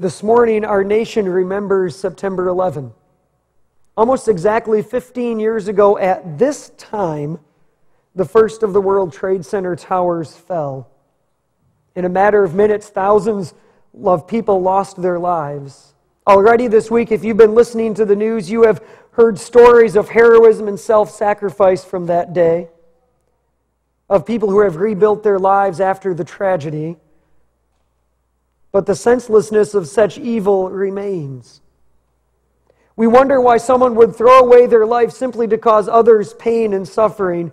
This morning, our nation remembers September 11. Almost exactly 15 years ago at this time, the first of the World Trade Center towers fell. In a matter of minutes, thousands of people lost their lives. Already this week, if you've been listening to the news, you have heard stories of heroism and self-sacrifice from that day, of people who have rebuilt their lives after the tragedy. But the senselessness of such evil remains. We wonder why someone would throw away their life simply to cause others pain and suffering.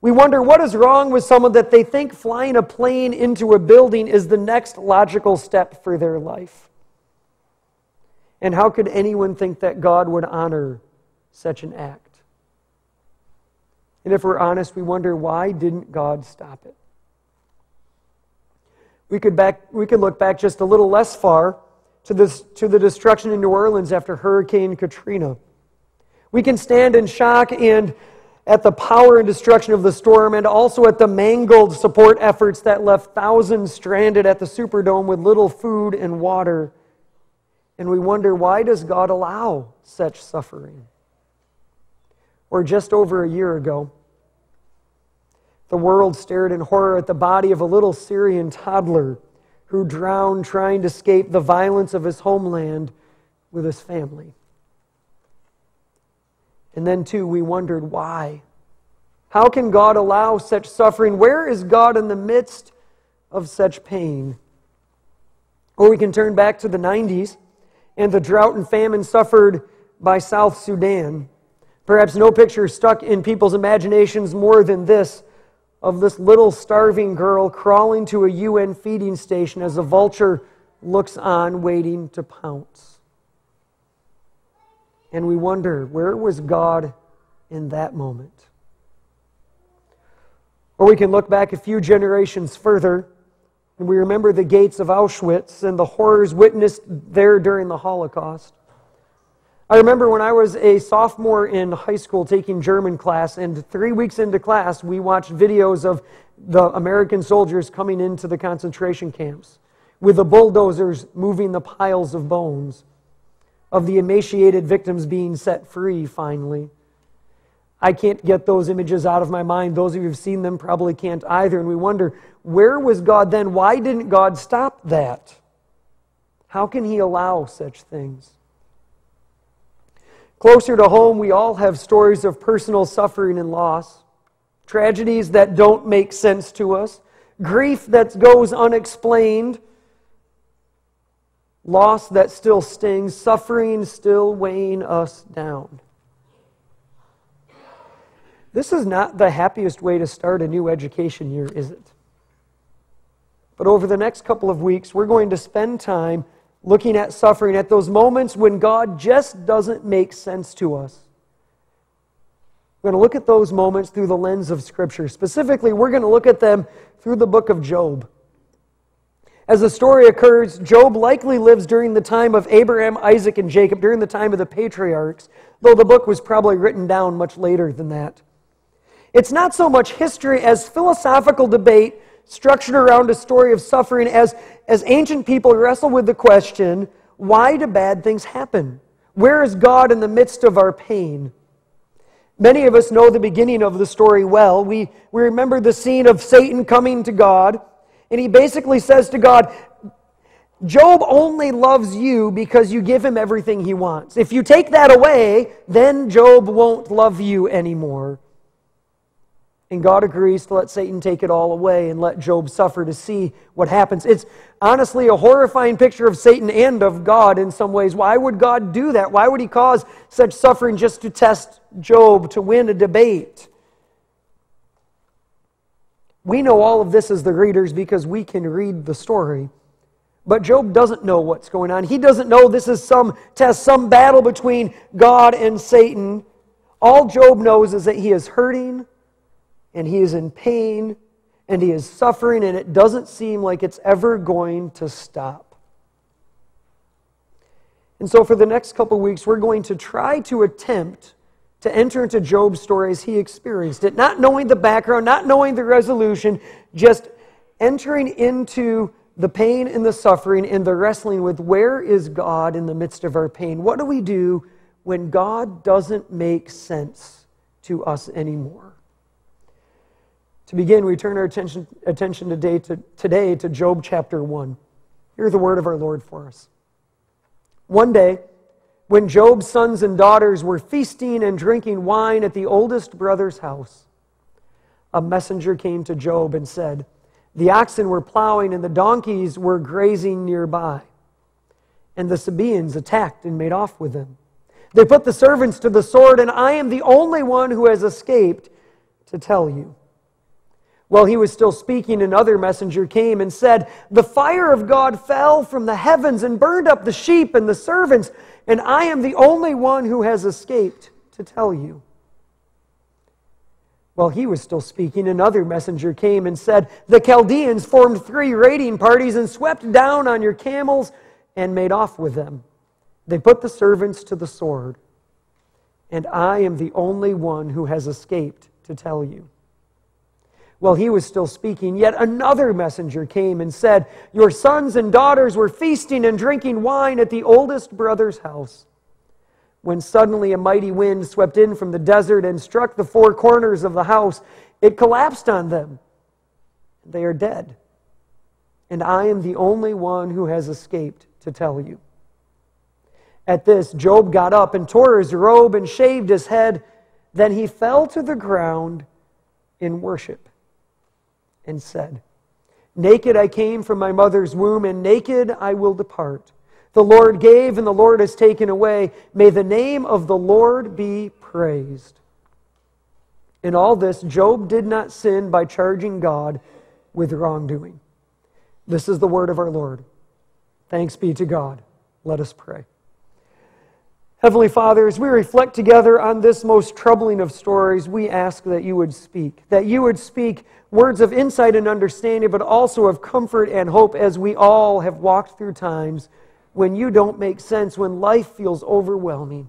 We wonder what is wrong with someone that they think flying a plane into a building is the next logical step for their life. And how could anyone think that God would honor such an act? And if we're honest, we wonder, why didn't God stop it? We could look back just a little less far to the destruction in New Orleans after Hurricane Katrina. We can stand in shock and at the power and destruction of the storm, and also at the mangled support efforts that left thousands stranded at the Superdome with little food and water. And we wonder, why does God allow such suffering? Or just over a year ago, the world stared in horror at the body of a little Syrian toddler who drowned trying to escape the violence of his homeland with his family. And then, too, we wondered why. How can God allow such suffering? Where is God in the midst of such pain? Or we can turn back to the 90s and the drought and famine suffered by South Sudan. Perhaps no picture stuck in people's imaginations more than this, of this little starving girl crawling to a UN feeding station as a vulture looks on, waiting to pounce. And we wonder, where was God in that moment? Or we can look back a few generations further, and we remember the gates of Auschwitz and the horrors witnessed there during the Holocaust. I remember when I was a sophomore in high school taking German class, and 3 weeks into class, we watched videos of the American soldiers coming into the concentration camps with the bulldozers moving the piles of bones, of the emaciated victims being set free finally. I can't get those images out of my mind. Those of you who've seen them probably can't either, and we wonder, where was God then? Why didn't God stop that? How can He allow such things? Closer to home, we all have stories of personal suffering and loss, tragedies that don't make sense to us, grief that goes unexplained, loss that still stings, suffering still weighing us down. This is not the happiest way to start a new education year, is it? But over the next couple of weeks, we're going to spend time looking at suffering, at those moments when God just doesn't make sense to us. We're going to look at those moments through the lens of Scripture. Specifically, we're going to look at them through the book of Job. As the story occurs, Job likely lives during the time of Abraham, Isaac, and Jacob, during the time of the patriarchs, though the book was probably written down much later than that. It's not so much history as philosophical debate structured around a story of suffering as ancient people wrestle with the question, why do bad things happen? Where is God in the midst of our pain? Many of us know the beginning of the story well. We remember the scene of Satan coming to God, and he basically says to God, Job only loves you because you give him everything he wants. If you take that away, then Job won't love you anymore. And God agrees to let Satan take it all away and let Job suffer to see what happens. It's honestly a horrifying picture of Satan and of God in some ways. Why would God do that? Why would He cause such suffering just to test Job, to win a debate? We know all of this as the readers because we can read the story. But Job doesn't know what's going on. He doesn't know this is some test, some battle between God and Satan. All Job knows is that he is hurting, and he is in pain, and he is suffering, and it doesn't seem like it's ever going to stop. And so for the next couple weeks, we're going to try to attempt to enter into Job's story as he experienced it, not knowing the background, not knowing the resolution, just entering into the pain and the suffering and the wrestling with where is God in the midst of our pain? What do we do when God doesn't make sense to us anymore? To begin, we turn our attention today to Job chapter 1. Hear the word of our Lord for us. One day, when Job's sons and daughters were feasting and drinking wine at the oldest brother's house, a messenger came to Job and said, "The oxen were plowing and the donkeys were grazing nearby, and the Sabaeans attacked and made off with them. They put the servants to the sword, and I am the only one who has escaped to tell you." While he was still speaking, another messenger came and said, "The fire of God fell from the heavens and burned up the sheep and the servants, and I am the only one who has escaped to tell you." While he was still speaking, another messenger came and said, "The Chaldeans formed 3 raiding parties and swept down on your camels and made off with them. They put the servants to the sword, and I am the only one who has escaped to tell you." While he was still speaking, yet another messenger came and said, "Your sons and daughters were feasting and drinking wine at the oldest brother's house, when suddenly a mighty wind swept in from the desert and struck the 4 corners of the house. It collapsed on them. They are dead, and I am the only one who has escaped to tell you." At this, Job got up and tore his robe and shaved his head. Then he fell to the ground in worship and said, "Naked I came from my mother's womb, and naked I will depart. The Lord gave, and the Lord has taken away. May the name of the Lord be praised." In all this, Job did not sin by charging God with wrongdoing. This is the word of our Lord. Thanks be to God. Let us pray. Heavenly Father, as we reflect together on this most troubling of stories, we ask that you would speak. That you would speak words of insight and understanding, but also of comfort and hope, as we all have walked through times when you don't make sense, when life feels overwhelming.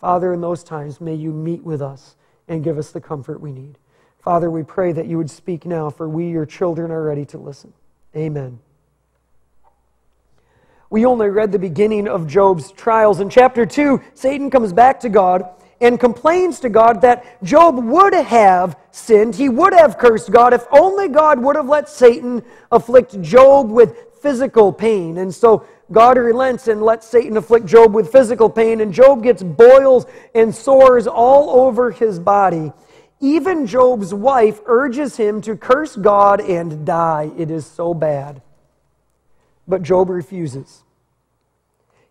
Father, in those times, may you meet with us and give us the comfort we need. Father, we pray that you would speak now, for we, your children, are ready to listen. Amen. We only read the beginning of Job's trials. In chapter 2, Satan comes back to God and complains to God that Job would have sinned. He would have cursed God if only God would have let Satan afflict Job with physical pain. And so God relents and lets Satan afflict Job with physical pain, and Job gets boils and sores all over his body. Even Job's wife urges him to curse God and die. It is so bad. But Job refuses.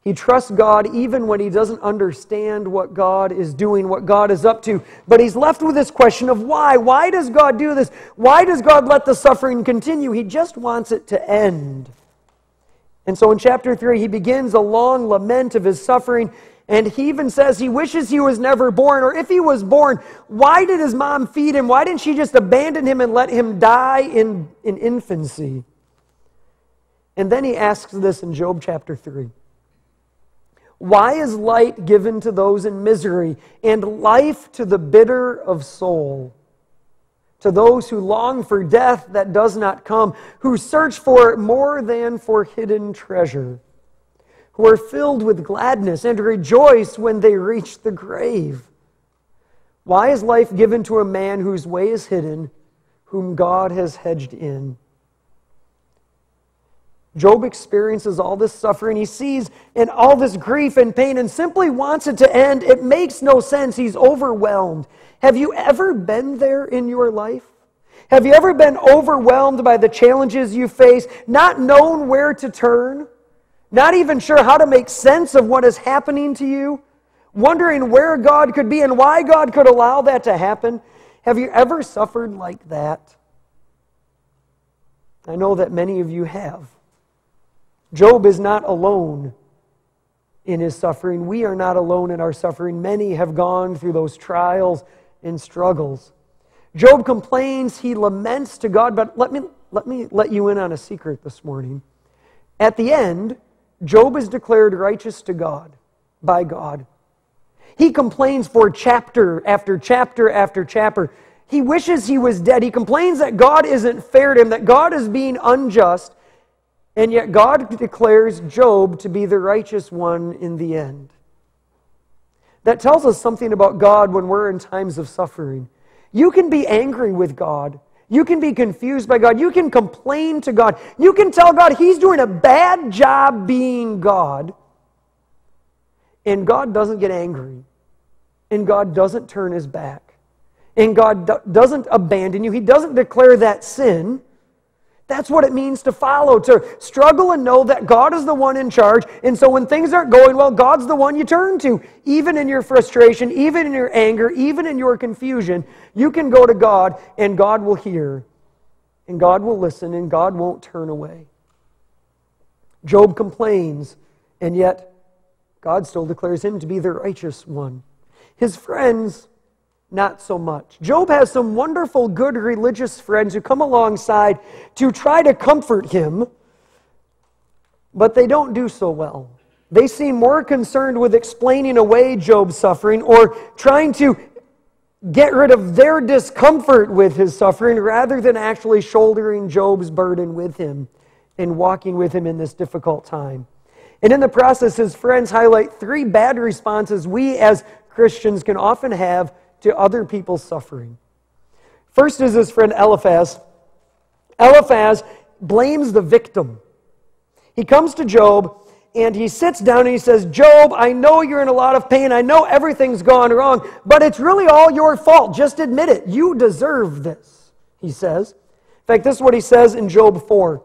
He trusts God even when he doesn't understand what God is doing, what God is up to. But he's left with this question of why. Why does God do this? Why does God let the suffering continue? He just wants it to end. And so in chapter 3, he begins a long lament of his suffering, and he even says he wishes he was never born, or if he was born, why did his mom feed him? Why didn't she just abandon him and let him die in infancy? And then he asks this in Job chapter 3. "Why is light given to those in misery, and life to the bitter of soul? To those who long for death that does not come, who search for it more than for hidden treasure, who are filled with gladness and rejoice when they reach the grave. Why is life given to a man whose way is hidden, whom God has hedged in?" Job experiences all this suffering. He sees and all this grief and pain and simply wants it to end. It makes no sense. He's overwhelmed. Have you ever been there in your life? Have you ever been overwhelmed by the challenges you face, not known where to turn, not even sure how to make sense of what is happening to you, wondering where God could be and why God could allow that to happen? Have you ever suffered like that? I know that many of you have. Job is not alone in his suffering. We are not alone in our suffering. Many have gone through those trials and struggles. Job complains, he laments to God, but let me let you in on a secret this morning. At the end, Job is declared righteous to God, by God. He complains for chapter after chapter after chapter. He wishes he was dead. He complains that God isn't fair to him, that God is being unjust. And yet God declares Job to be the righteous one in the end. That tells us something about God when we're in times of suffering. You can be angry with God. You can be confused by God. You can complain to God. You can tell God He's doing a bad job being God. And God doesn't get angry. And God doesn't turn His back. And God doesn't abandon you. He doesn't declare that sin. That's what it means to follow, to struggle and know that God is the one in charge. And so when things aren't going well, God's the one you turn to. Even in your frustration, even in your anger, even in your confusion, you can go to God and God will hear. And God will listen and God won't turn away. Job complains, and yet God still declares him to be the righteous one. His friends, not so much. Job has some wonderful, good religious friends who come alongside to try to comfort him, but they don't do so well. They seem more concerned with explaining away Job's suffering or trying to get rid of their discomfort with his suffering rather than actually shouldering Job's burden with him and walking with him in this difficult time. And in the process, his friends highlight three bad responses we as Christians can often have to other people's suffering. First is his friend Eliphaz. Eliphaz blames the victim. He comes to Job and he sits down and he says, "Job, I know you're in a lot of pain. I know everything's gone wrong, but it's really all your fault. Just admit it. You deserve this," he says. In fact, this is what he says in Job 4.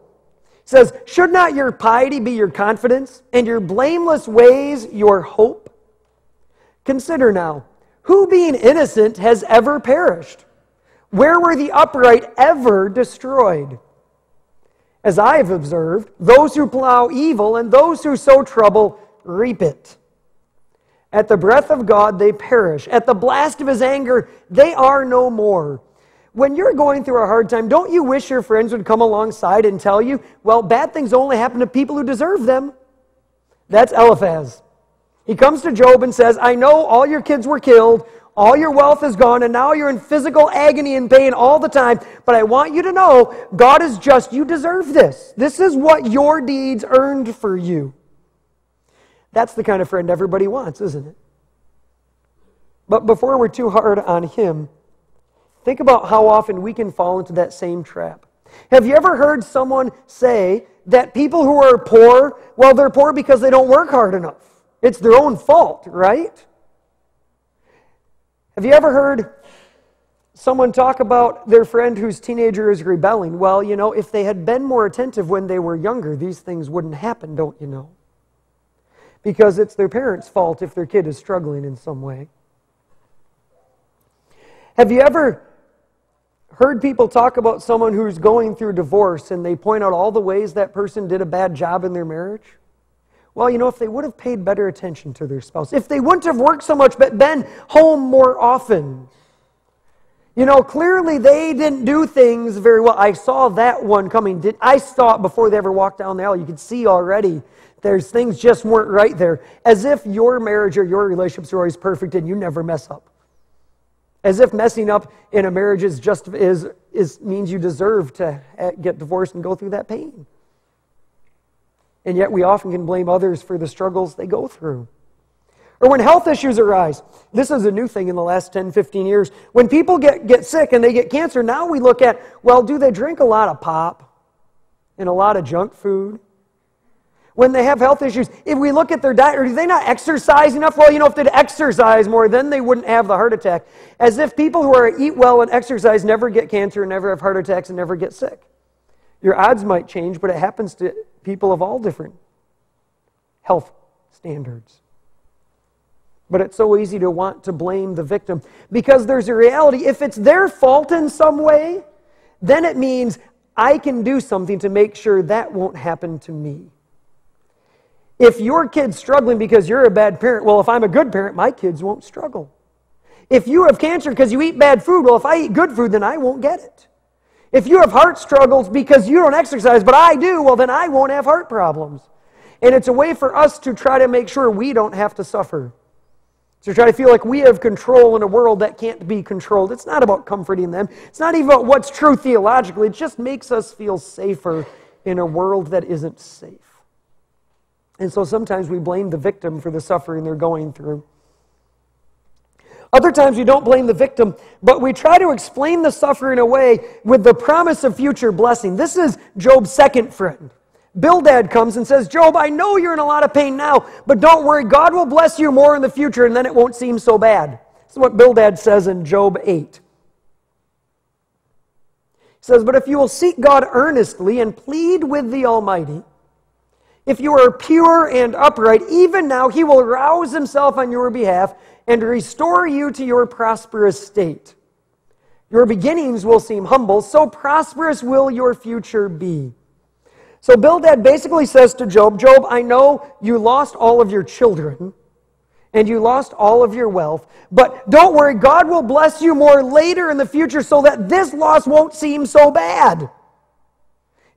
He says, "Should not your piety be your confidence, and your blameless ways your hope? Consider now, who being innocent has ever perished? Where were the upright ever destroyed? As I have observed, those who plow evil and those who sow trouble reap it. At the breath of God they perish. At the blast of His anger they are no more." When you're going through a hard time, don't you wish your friends would come alongside and tell you, well, bad things only happen to people who deserve them? That's Eliphaz. He comes to Job and says, "I know all your kids were killed, all your wealth is gone, and now you're in physical agony and pain all the time, but I want you to know God is just. You deserve this. This is what your deeds earned for you." That's the kind of friend everybody wants, isn't it? But before we're too hard on him, think about how often we can fall into that same trap. Have you ever heard someone say that people who are poor, well, they're poor because they don't work hard enough? It's their own fault, right? Have you ever heard someone talk about their friend whose teenager is rebelling? Well, you know, if they had been more attentive when they were younger, these things wouldn't happen, don't you know? Because it's their parents' fault if their kid is struggling in some way. Have you ever heard people talk about someone who's going through divorce and they point out all the ways that person did a bad job in their marriage? Well, you know, if they would have paid better attention to their spouse, if they wouldn't have worked so much but been home more often, you know, clearly they didn't do things very well. I saw that one coming. I saw it before they ever walked down the aisle. You could see already there's things just weren't right there. As if your marriage or your relationships are always perfect and you never mess up. As if messing up in a marriage means you deserve to get divorced and go through that pain. And yet we often can blame others for the struggles they go through. Or when health issues arise. This is a new thing in the last 10, 15 years. When people get sick and they get cancer, now we look at, well, do they drink a lot of pop and a lot of junk food? When they have health issues, if we look at their diet, or do they not exercise enough? Well, you know, if they'd exercise more, then they wouldn't have the heart attack. As if people who eat well and exercise never get cancer, never have heart attacks, and never get sick. Your odds might change, but it happens to people of all different health standards. But it's so easy to want to blame the victim because there's a reality. If it's their fault in some way, then it means I can do something to make sure that won't happen to me. If your kid's struggling because you're a bad parent, well, if I'm a good parent, my kids won't struggle. If you have cancer because you eat bad food, well, if I eat good food, then I won't get it. If you have heart struggles because you don't exercise, but I do, well, then I won't have heart problems. And it's a way for us to try to make sure we don't have to suffer. To try to feel like we have control in a world that can't be controlled. It's not about comforting them. It's not even about what's true theologically. It just makes us feel safer in a world that isn't safe. And so sometimes we blame the victim for the suffering they're going through. Other times we don't blame the victim, but we try to explain the suffering away with the promise of future blessing. This is Job's second friend. Bildad comes and says, Job, I know you're in a lot of pain now, but don't worry, God will bless you more in the future, and then it won't seem so bad. This is what Bildad says in Job 8. He says, but if you will seek God earnestly and plead with the Almighty, if you are pure and upright, even now He will rouse Himself on your behalf and restore you to your prosperous state. Your beginnings will seem humble, so prosperous will your future be. So Bildad basically says to Job, Job, I know you lost all of your children and you lost all of your wealth, but don't worry, God will bless you more later in the future so that this loss won't seem so bad.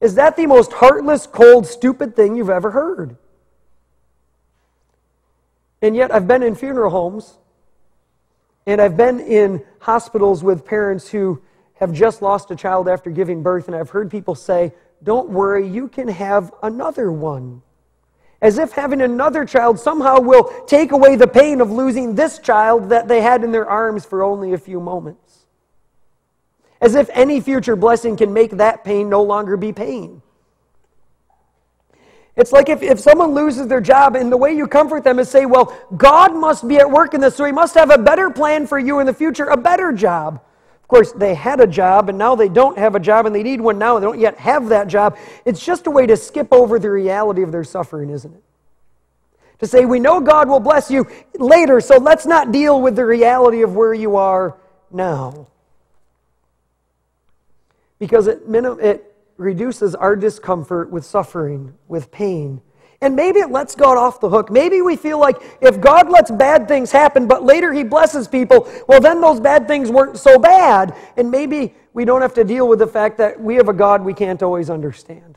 Is that the most heartless, cold, stupid thing you've ever heard? And yet I've been in funeral homes and I've been in hospitals with parents who have just lost a child after giving birth, and I've heard people say, don't worry, you can have another one. As if having another child somehow will take away the pain of losing this child that they had in their arms for only a few moments. As if any future blessing can make that pain no longer be pain. It's like if someone loses their job, and the way you comfort them is say, well, God must be at work in this, so He must have a better plan for you in the future, a better job. Of course, they had a job, and now they don't have a job, and they need one now, and they don't yet have that job. It's just a way to skip over the reality of their suffering, isn't it? To say, we know God will bless you later, so let's not deal with the reality of where you are now. Because it reduces our discomfort with suffering, with pain. And maybe it lets God off the hook. Maybe we feel like if God lets bad things happen, but later He blesses people, well, then those bad things weren't so bad. And maybe we don't have to deal with the fact that we have a God we can't always understand.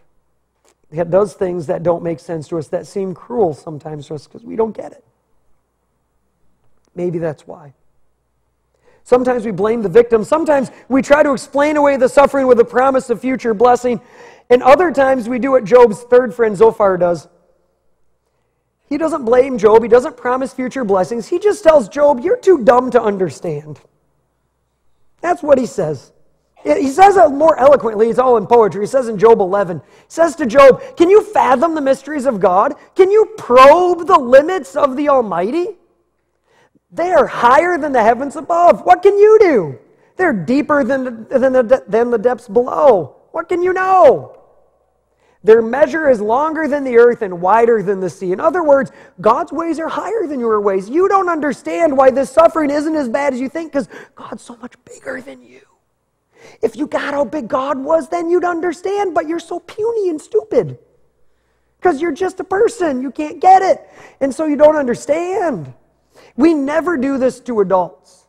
That does things that don't make sense to us, that seem cruel sometimes to us because we don't get it. Maybe that's why. Sometimes we blame the victim. Sometimes we try to explain away the suffering with the promise of future blessing. And other times we do what Job's third friend Zophar does. He doesn't blame Job. He doesn't promise future blessings. He just tells Job, you're too dumb to understand. That's what he says. He says it more eloquently. It's all in poetry. He says in Job 11, he says to Job, can you fathom the mysteries of God? Can you probe the limits of the Almighty? They are higher than the heavens above. What can you do? They're deeper than the depths below. What can you know? Their measure is longer than the earth and wider than the sea. In other words, God's ways are higher than your ways. You don't understand why this suffering isn't as bad as you think because God's so much bigger than you. If you got how big God was, then you'd understand, but you're so puny and stupid because you're just a person. You can't get it, and so you don't understand. We never do this to adults,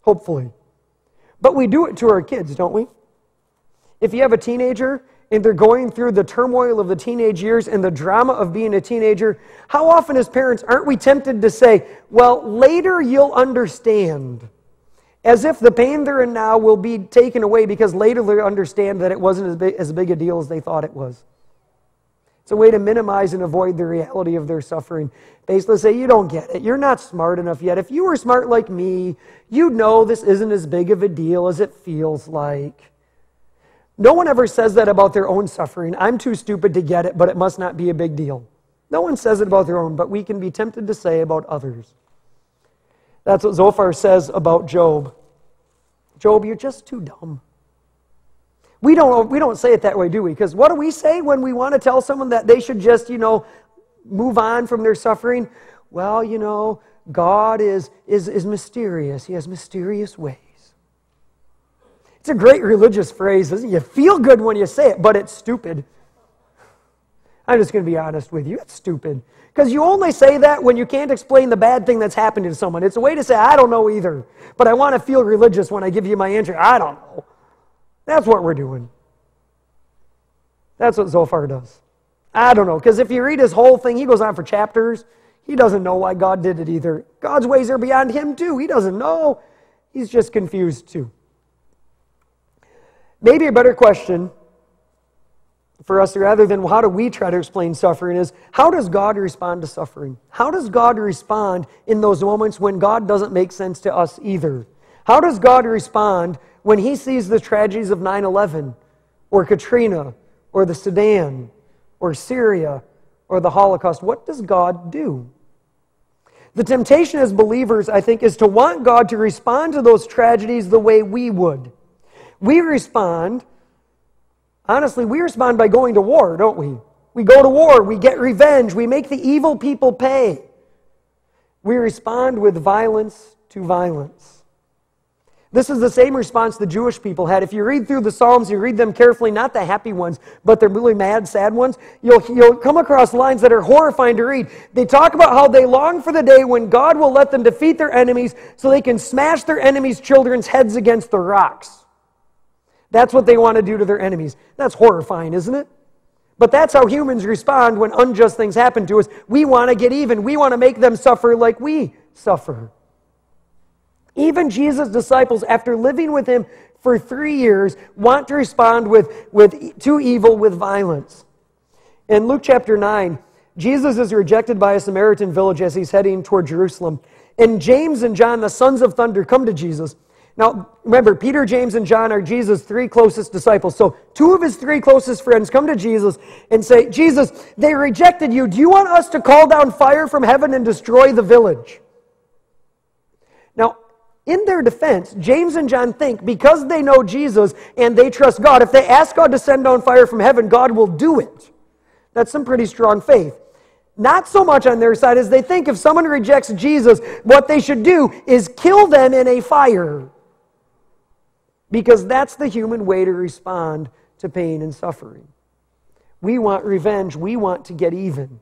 hopefully, but we do it to our kids, don't we? If you have a teenager, and they're going through the turmoil of the teenage years and the drama of being a teenager, how often as parents aren't we tempted to say, well, later you'll understand, as if the pain they're in now will be taken away because later they'll understand that it wasn't as big a deal as they thought it was. It's a way to minimize and avoid the reality of their suffering. Basically say, you don't get it. You're not smart enough yet. If you were smart like me, you'd know this isn't as big of a deal as it feels like. No one ever says that about their own suffering. I'm too stupid to get it, but it must not be a big deal. No one says it about their own, but we can be tempted to say about others. That's what Zophar says about Job. Job, you're just too dumb. We don't say it that way, do we? Because what do we say when we want to tell someone that they should just, move on from their suffering? Well, God is mysterious. He has mysterious ways. It's a great religious phrase, isn't it? You feel good when you say it, but it's stupid. I'm just going to be honest with you. It's stupid. Because you only say that when you can't explain the bad thing that's happened to someone. It's a way to say, I don't know either, but I want to feel religious when I give you my answer. I don't know. That's what we're doing. That's what Zophar does. I don't know. Because if you read his whole thing, he goes on for chapters. He doesn't know why God did it either. God's ways are beyond him too. He doesn't know. He's just confused too. Maybe a better question for us, rather than how do we try to explain suffering, is how does God respond to suffering? How does God respond in those moments when God doesn't make sense to us either? How does God respond when He sees the tragedies of 9/11 or Katrina or the Sudan or Syria or the Holocaust? What does God do? The temptation as believers, I think, is to want God to respond to those tragedies the way we would. We respond, honestly, we respond by going to war, don't we? We go to war, we get revenge, we make the evil people pay. We respond with violence to violence. This is the same response the Jewish people had. If you read through the Psalms, you read them carefully, not the happy ones, but the really mad, sad ones, you'll come across lines that are horrifying to read. They talk about how they long for the day when God will let them defeat their enemies so they can smash their enemies' children's heads against the rocks. That's what they want to do to their enemies. That's horrifying, isn't it? But that's how humans respond when unjust things happen to us. We want to get even. We want to make them suffer like we suffer. Even Jesus' disciples, after living with Him for 3 years, want to respond to evil with violence. In Luke chapter 9, Jesus is rejected by a Samaritan village as He's heading toward Jerusalem. And James and John, the sons of thunder, come to Jesus. Now, remember, Peter, James, and John are Jesus' three closest disciples. So two of His three closest friends come to Jesus and say, Jesus, they rejected You. Do You want us to call down fire from heaven and destroy the village? Now, in their defense, James and John think because they know Jesus and they trust God, if they ask God to send down fire from heaven, God will do it. That's some pretty strong faith. Not so much on their side as they think if someone rejects Jesus, what they should do is kill them in a fire. Because that's the human way to respond to pain and suffering. We want revenge. We want to get even.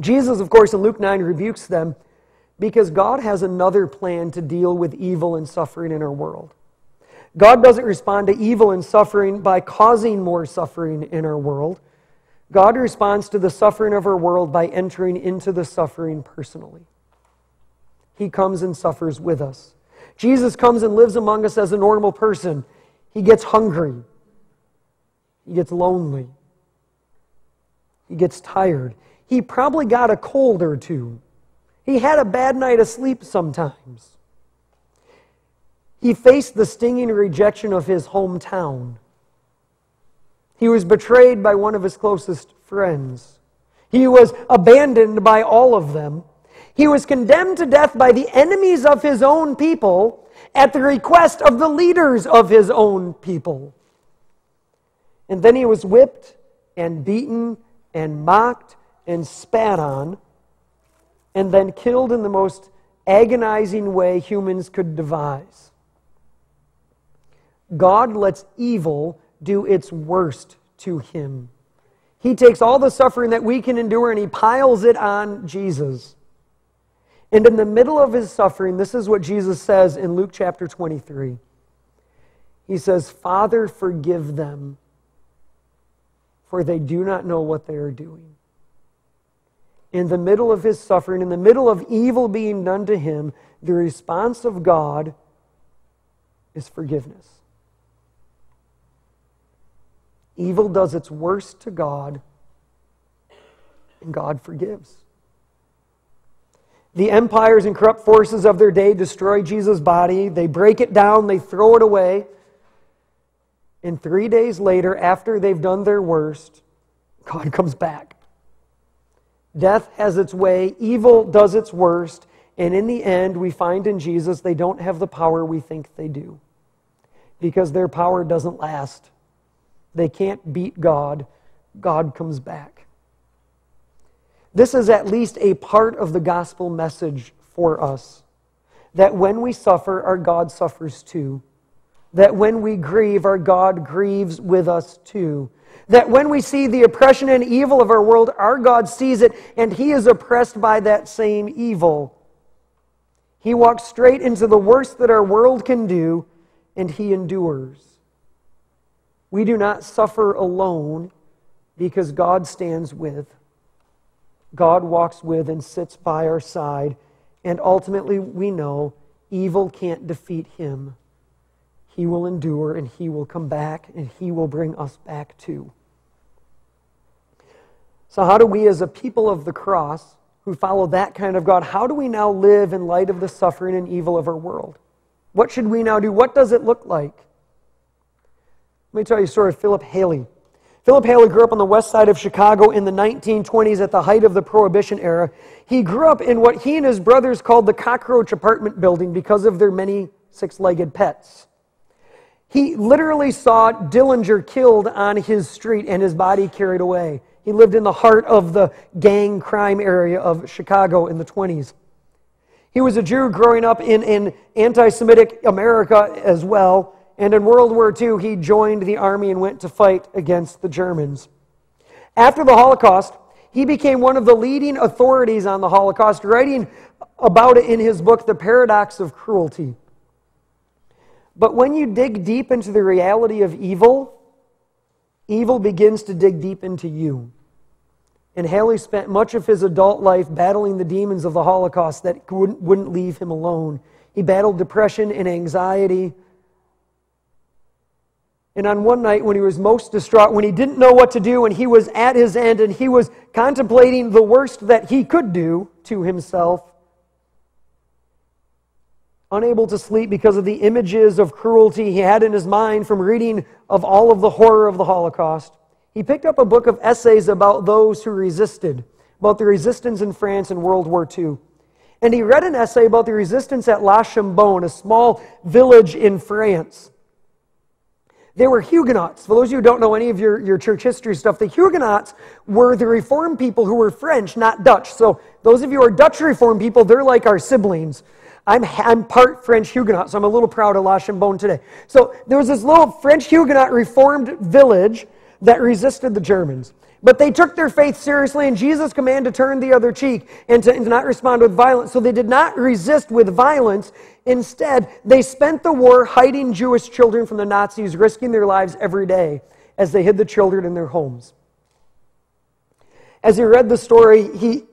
Jesus, of course, in Luke 9 rebukes them because God has another plan to deal with evil and suffering in our world. God doesn't respond to evil and suffering by causing more suffering in our world. God responds to the suffering of our world by entering into the suffering personally. He comes and suffers with us. Jesus comes and lives among us as a normal person. He gets hungry. He gets lonely. He gets tired. He probably got a cold or two. He had a bad night of sleep sometimes. He faced the stinging rejection of his hometown. He was betrayed by one of his closest friends. He was abandoned by all of them. He was condemned to death by the enemies of his own people at the request of the leaders of his own people. And then he was whipped and beaten and mocked and spat on and then killed in the most agonizing way humans could devise. God lets evil do its worst to Him. He takes all the suffering that we can endure and He piles it on Jesus. And in the middle of His suffering, this is what Jesus says in Luke chapter 23. He says, Father, forgive them, for they do not know what they are doing. In the middle of His suffering, in the middle of evil being done to Him, the response of God is forgiveness. Evil does its worst to God, and God forgives. The empires and corrupt forces of their day destroy Jesus' body. They break it down. They throw it away. And 3 days later, after they've done their worst, God comes back. Death has its way. Evil does its worst. And in the end, we find in Jesus, they don't have the power we think they do. Because their power doesn't last. They can't beat God. God comes back. This is at least a part of the gospel message for us. That when we suffer, our God suffers too. That when we grieve, our God grieves with us too. That when we see the oppression and evil of our world, our God sees it and He is oppressed by that same evil. He walks straight into the worst that our world can do and He endures. We do not suffer alone because God stands with us. God walks with and sits by our side, and ultimately we know evil can't defeat Him. He will endure, and He will come back, and He will bring us back too. So how do we as a people of the cross who follow that kind of God, how do we now live in light of the suffering and evil of our world? What should we now do? What does it look like? Let me tell you a story of Philip Haley. Philip Haley grew up on the west side of Chicago in the 1920s at the height of the Prohibition era. He grew up in what he and his brothers called the cockroach apartment building because of their many six-legged pets. He literally saw Dillinger killed on his street and his body carried away. He lived in the heart of the gang crime area of Chicago in the 20s. He was a Jew growing up in anti-Semitic America as well, and in World War II, he joined the army and went to fight against the Germans. After the Holocaust, he became one of the leading authorities on the Holocaust, writing about it in his book, The Paradox of Cruelty. But when you dig deep into the reality of evil, evil begins to dig deep into you. And Haley spent much of his adult life battling the demons of the Holocaust that wouldn't leave him alone. He battled depression and anxiety. And on one night when he was most distraught, when he didn't know what to do, and he was at his end, and he was contemplating the worst that he could do to himself, unable to sleep because of the images of cruelty he had in his mind from reading of all of the horror of the Holocaust, he picked up a book of essays about those who resisted, about the resistance in France in World War II. And he read an essay about the resistance at La Chambon, a small village in France. They were Huguenots. For those of you who don't know any of your church history stuff, the Huguenots were the Reformed people who were French, not Dutch. So those of you who are Dutch Reformed people, they're like our siblings. I'm part French Huguenot, so I'm a little proud of La Chambon today. So there was this little French Huguenot Reformed village that resisted the Germans. But they took their faith seriously, and Jesus' command to turn the other cheek and to not respond with violence. So they did not resist with violence. Instead, they spent the war hiding Jewish children from the Nazis, risking their lives every day as they hid the children in their homes. As he read the story,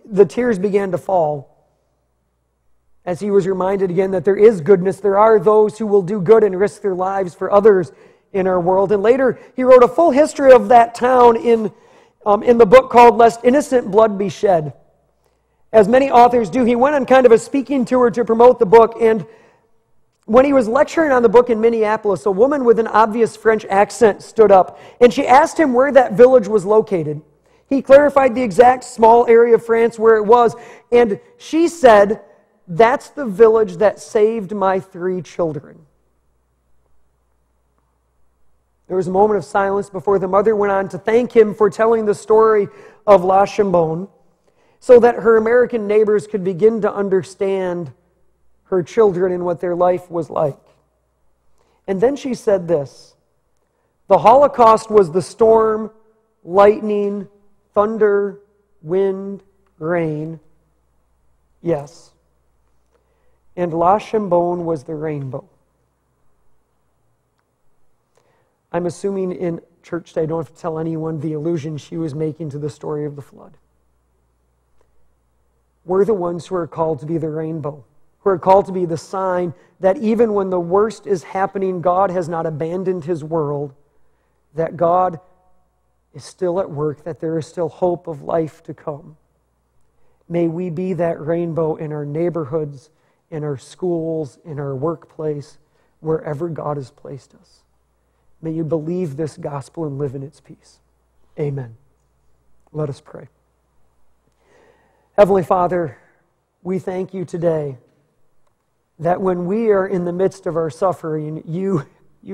the tears began to fall as he was reminded again that there is goodness. There are those who will do good and risk their lives for others in our world. And later, he wrote a full history of that town in the book called Lest Innocent Blood Be Shed. As many authors do, he went on kind of a speaking tour to promote the book, and when he was lecturing on the book in Minneapolis, a woman with an obvious French accent stood up, and she asked him where that village was located. He clarified the exact small area of France where it was, and she said, "That's the village that saved my three children." There was a moment of silence before the mother went on to thank him for telling the story of La Chambon so that her American neighbors could begin to understand her children and what their life was like. And then she said this, "The Holocaust was the storm, lightning, thunder, wind, rain. Yes. And La Chambon was the rainbow." I'm assuming in church today, I don't have to tell anyone the allusion she was making to the story of the flood. We're the ones who are called to be the rainbow, who are called to be the sign that even when the worst is happening, God has not abandoned His world, that God is still at work, that there is still hope of life to come. May we be that rainbow in our neighborhoods, in our schools, in our workplace, wherever God has placed us. May you believe this gospel and live in its peace. Amen. Let us pray. Heavenly Father, we thank you today that when we are in the midst of our suffering, you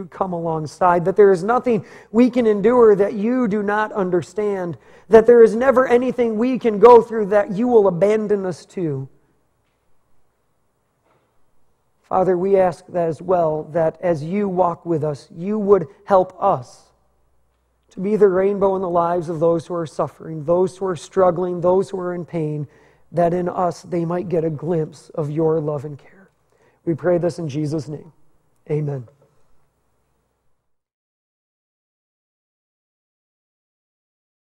come alongside, that there is nothing we can endure that you do not understand, that there is never anything we can go through that you will abandon us to. Father, we ask that as well, that as you walk with us, you would help us to be the rainbow in the lives of those who are suffering, those who are struggling, those who are in pain, that in us they might get a glimpse of your love and care. We pray this in Jesus' name. Amen.